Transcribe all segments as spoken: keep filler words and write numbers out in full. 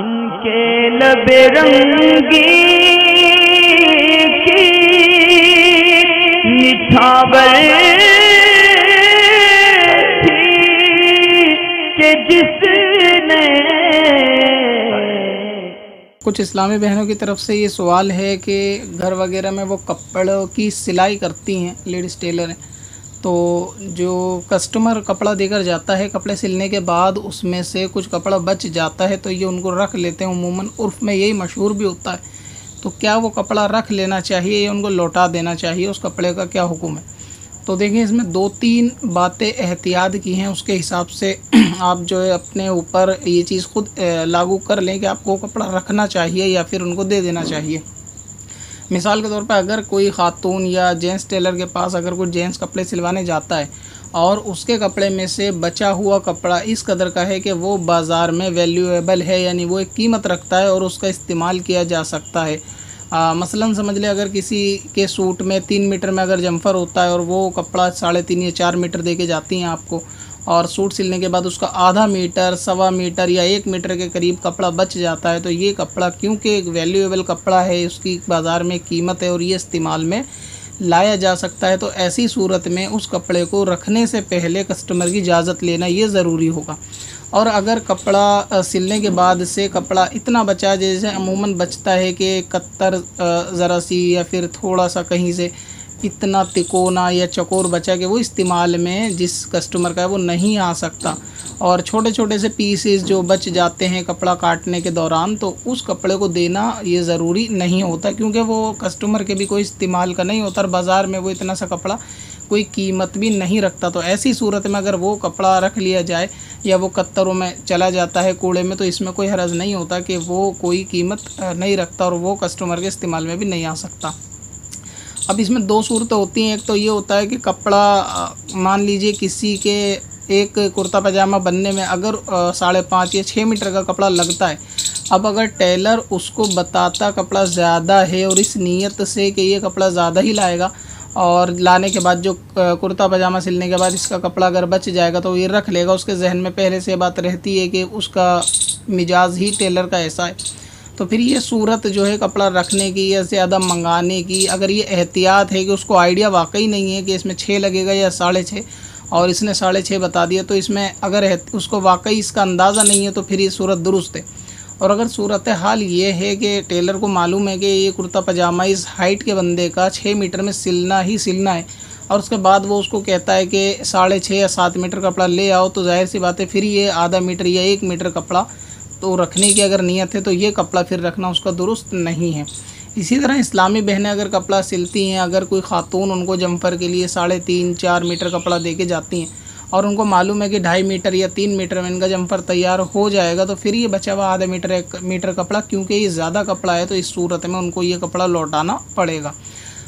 इनके लबे रंगी की निठावर कुछ इस्लामी बहनों की तरफ से ये सवाल है कि घर वगैरह में वो कपड़ों की सिलाई करती हैं, लेडीज़ टेलर हैं, तो जो कस्टमर कपड़ा देकर जाता है, कपड़े सिलने के बाद उसमें से कुछ कपड़ा बच जाता है तो ये उनको रख लेते हैं। उमूमन उर्फ़ में यही मशहूर भी होता है। तो क्या वो कपड़ा रख लेना चाहिए या उनको लौटा देना चाहिए? उस कपड़े का क्या हुक्म है? तो देखिए, इसमें दो तीन बातें एहतियात की हैं, उसके हिसाब से आप जो है अपने ऊपर ये चीज़ ख़ुद लागू कर लें कि आपको कपड़ा रखना चाहिए या फिर उनको दे देना चाहिए। मिसाल के तौर पर अगर कोई खातून या जेंट्स टेलर के पास अगर कोई जेंट्स कपड़े सिलवाने जाता है और उसके कपड़े में से बचा हुआ कपड़ा इस कदर का है कि वो बाज़ार में वैल्यूएबल है, यानी वो एक कीमत रखता है और उसका इस्तेमाल किया जा सकता है। आ, मसलन समझ लें अगर किसी के सूट में तीन मीटर में अगर जम्फर होता है और वो कपड़ा साढ़े तीन या चार मीटर दे के जाती हैं आपको, और सूट सिलने के बाद उसका आधा मीटर, सवा मीटर या एक मीटर के करीब कपड़ा बच जाता है, तो ये कपड़ा क्योंकि एक वैल्यूएबल कपड़ा है, उसकी बाज़ार में कीमत है और ये इस्तेमाल में लाया जा सकता है, तो ऐसी सूरत में उस कपड़े को रखने से पहले कस्टमर की इजाज़त लेना ये ज़रूरी होगा। और अगर कपड़ा सिलने के बाद से कपड़ा इतना बचा, जैसे अमूमन बचता है कि कत्तर ज़रा सी या फिर थोड़ा सा कहीं से इतना तिकोना या चकोर बचा कि वो इस्तेमाल में जिस कस्टमर का है वो नहीं आ सकता, और छोटे छोटे से पीसेस जो बच जाते हैं कपड़ा काटने के दौरान, तो उस कपड़े को देना ये ज़रूरी नहीं होता, क्योंकि वो कस्टमर के भी कोई इस्तेमाल का नहीं होता और बाज़ार में वो इतना सा कपड़ा कोई कीमत भी नहीं रखता। तो ऐसी सूरत में अगर वो कपड़ा रख लिया जाए या वो कत्तरों में चला जाता है, कूड़े में, तो इसमें कोई हरज नहीं होता कि वो कोई कीमत नहीं रखता और वो कस्टमर के इस्तेमाल में भी नहीं आ सकता। अब इसमें दो सूरतें होती हैं। एक तो ये होता है कि कपड़ा मान लीजिए किसी के एक कुर्ता पजामा बनने में अगर साढ़े पाँच या छः मीटर का कपड़ा लगता है, अब अगर टेलर उसको बताता कपड़ा ज़्यादा है और इस नीयत से कि ये कपड़ा ज़्यादा ही लाएगा और लाने के बाद जो कुर्ता पजामा सिलने के बाद इसका कपड़ा अगर बच जाएगा तो ये रख लेगा, उसके जहन में पहले से बात रहती है कि उसका मिजाज ही टेलर का ऐसा है, तो फिर ये सूरत जो है कपड़ा रखने की या ज़्यादा मंगाने की, अगर ये एहतियात है कि उसको आइडिया वाकई नहीं है कि इसमें छः लगेगा या साढ़े छः और इसने साढ़े छः बता दिया, तो इसमें अगर उसको वाकई इसका अंदाज़ा नहीं है तो फिर ये सूरत दुरुस्त है। और अगर सूरत हाल ये है कि टेलर को मालूम है कि ये कुर्ता पजामा इस हाइट के बंदे का छः मीटर में सिलना ही सिलना है और उसके बाद वो उसको कहता है कि साढ़े छः या सात मीटर कपड़ा ले आओ, तो जाहिर सी बात है फिर ये आधा मीटर या एक मीटर कपड़ा तो रखने की अगर नीयत है तो ये कपड़ा फिर रखना उसका दुरुस्त नहीं है। इसी तरह इस्लामी बहनें अगर कपड़ा सिलती हैं, अगर कोई खातून उनको जम्फर के लिए साढ़े तीन चार मीटर कपड़ा दे के जाती हैं और उनको मालूम है कि ढाई मीटर या तीन मीटर में इनका जम्फर तैयार हो जाएगा, तो फिर ये बचा हुआ आधा मीटर एक मीटर कपड़ा क्योंकि ये ज़्यादा कपड़ा है तो इस सूरत में उनको ये कपड़ा लौटाना पड़ेगा।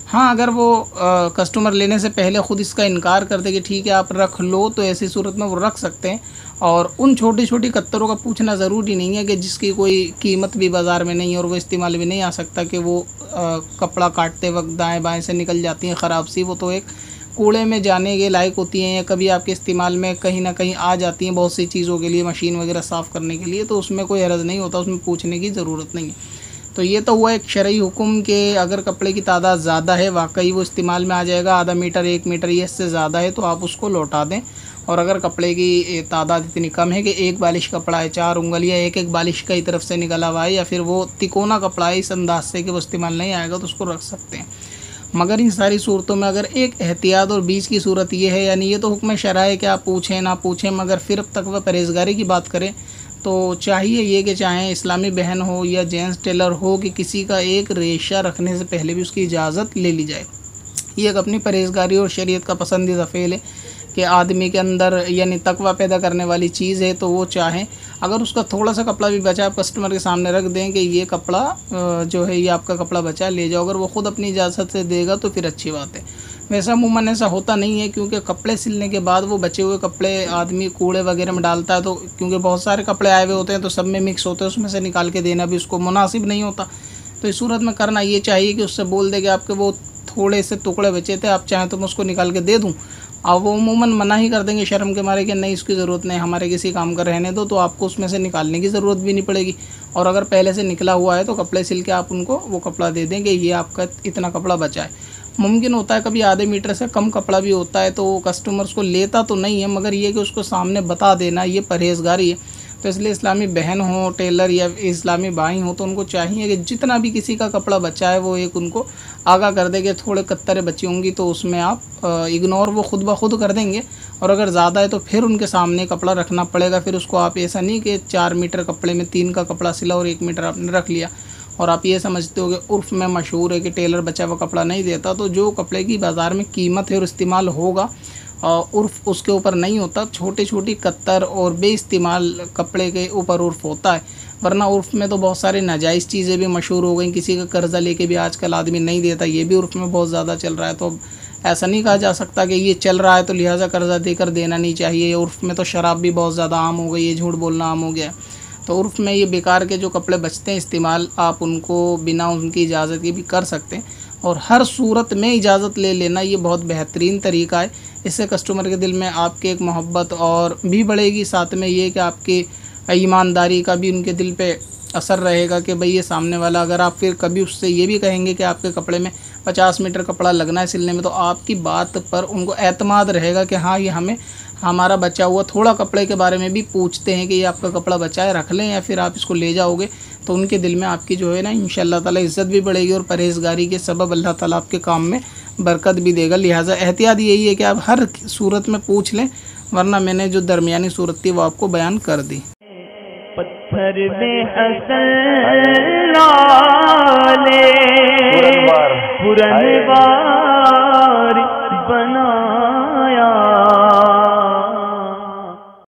हाँ, अगर वो आ, कस्टमर लेने से पहले ख़ुद इसका इनकार करते कि ठीक है आप रख लो, तो ऐसी सूरत में वो रख सकते हैं। और उन छोटी छोटी कत्तरों का पूछना ज़रूरी नहीं है कि जिसकी कोई कीमत भी बाज़ार में नहीं है और वो इस्तेमाल भी नहीं आ सकता, कि वो आ, कपड़ा काटते वक्त दाएँ बाएँ से निकल जाती हैं ख़राब सी, वो तो एक कूड़े में जाने के लायक होती हैं या कभी आपके इस्तेमाल में कहीं ना कहीं आ जाती हैं बहुत सी चीज़ों के लिए, मशीन वगैरह साफ़ करने के लिए, तो उसमें कोई हरज नहीं होता, उसमें पूछने की ज़रूरत नहीं है। तो ये तो हुआ एक शरई हुक्म के अगर कपड़े की तादाद ज़्यादा है, वाकई वो इस्तेमाल में आ जाएगा, आधा मीटर एक मीटर ये इससे ज़्यादा है तो आप उसको लौटा दें। और अगर कपड़े की तादाद इतनी कम है कि एक बालिश कपड़ा है, चार उंगल या एक एक बालिश कई तरफ से निकला हुआ है, या फिर वो तिकोना कपड़ा है इस अंदाज से कि वो इस्तेमाल नहीं आएगा, तो उसको रख सकते हैं। मगर इन सारी सूरतों में अगर एक एहतियात और बीच की सूरत ये है, यानी ये तो हुक्म शरअ है कि आप पूछें ना पूछें, मगर फिर अब तक वह परहेज़गारी की बात करें तो चाहिए ये कि चाहे इस्लामी बहन हो या जेंट्स टेलर हो कि किसी का एक रेशा रखने से पहले भी उसकी इजाज़त ले ली जाए। ये एक अपनी परहेज़गारी और शरीयत का पसंदीदा फ़ेल है कि आदमी के अंदर यानी तकवा पैदा करने वाली चीज़ है, तो वो चाहें अगर उसका थोड़ा सा कपड़ा भी बचा आप कस्टमर के सामने रख दें कि ये कपड़ा जो है ये आपका कपड़ा बचा ले जाओ, अगर वो ख़ुद अपनी इजाज़त से देगा तो फिर अच्छी बात है। वैसा अमूमन ऐसा होता नहीं है क्योंकि कपड़े सिलने के बाद वो बचे हुए कपड़े आदमी कूड़े वगैरह में डालता है, तो क्योंकि बहुत सारे कपड़े आए हुए होते हैं तो सब में मिक्स होते हैं, उसमें से निकाल के देना भी उसको मुनासिब नहीं होता। तो इस सूरत में करना ये चाहिए कि उससे बोल दे कि आपके वो थोड़े से टुकड़े बचे थे, आप चाहें तो मैं उसको निकाल के दे दूं, और वो अमूमन मना ही कर देंगे शर्म के मारे कि नहीं इसकी ज़रूरत नहीं, हमारे किसी काम का रहने दो, तो आपको उसमें से निकालने की ज़रूरत भी नहीं पड़ेगी और अगर पहले से निकला हुआ है तो कपड़े सिल के आप उनको वो कपड़ा दे देंगे, ये आपका इतना कपड़ा बचा है। मुमकिन होता है कभी आधे मीटर से कम कपड़ा भी होता है तो कस्टमर्स को लेता तो नहीं है, मगर ये कि उसको सामने बता देना ये परहेजगारी है। तो इसलिए इस्लामी बहन हो, टेलर या इस्लामी भाई हो, तो उनको चाहिए कि जितना भी किसी का कपड़ा बचा है वो एक उनको आगाह कर दे कि थोड़े कत्तरे बची होंगी तो उसमें आप इग्नोर वो खुद ब खुद कर देंगे, और अगर ज़्यादा है तो फिर उनके सामने कपड़ा रखना पड़ेगा। फिर उसको आप ऐसा नहीं कि चार मीटर कपड़े में तीन का कपड़ा सिला और एक मीटर आपने रख लिया और आप ये समझते हो कि उर्फ़ में मशहूर है कि टेलर बचा हुआ कपड़ा नहीं देता। तो जो कपड़े की बाज़ार में कीमत है और इस्तेमाल होगा उर्फ़ उसके ऊपर नहीं होता, छोटी छोटी कत्तर और बेइस्तेमाल कपड़े के ऊपर उर्फ़ होता है। वरना उर्फ़ में तो बहुत सारे नाजायज़ चीज़ें भी मशहूर हो गई, किसी का कर्ज़ा लेके भी आजकल आदमी नहीं देता, ये भी उर्फ़ में बहुत ज़्यादा चल रहा है। तो ऐसा नहीं कहा जा सकता कि ये चल रहा है तो लिहाजा कर्ज़ा देकर देना नहीं चाहिए। उर्फ़ में तो शराब भी बहुत ज़्यादा आम हो गई है, झूठ बोलना आम हो गया है। तो उर्फ़ में ये बेकार के जो कपड़े बचते हैं इस्तेमाल, आप उनको बिना उनकी इजाज़त के भी कर सकते हैं, और हर सूरत में इजाज़त ले लेना ये बहुत बेहतरीन तरीका है। इससे कस्टमर के दिल में आपके एक मोहब्बत और भी बढ़ेगी, साथ में ये कि आपकी ईमानदारी का भी उनके दिल पे असर रहेगा कि भाई ये सामने वाला, अगर आप फिर कभी उससे ये भी कहेंगे कि आपके कपड़े में पचास मीटर कपड़ा लगना है सिलने में, तो आपकी बात पर उनको एतमाद रहेगा कि हाँ ये हमें हमारा बचा हुआ थोड़ा कपड़े के बारे में भी पूछते हैं कि ये आपका कपड़ा बचा है रख लें या फिर आप इसको ले जाओगे। तो उनके दिल में आपकी जो है ना इंशाअल्लाह ताला इज़्ज़त भी बढ़ेगी और परहेज़गारी के सबब अल्लाह ताला आपके काम में बरकत भी देगा। लिहाजा एहतियात यही है कि आप हर सूरत में पूछ लें, वरना मैंने जो दरमियानी सूरत थी वो आपको बयान कर दी। पत्थर में हसन लाले पुरनवार बना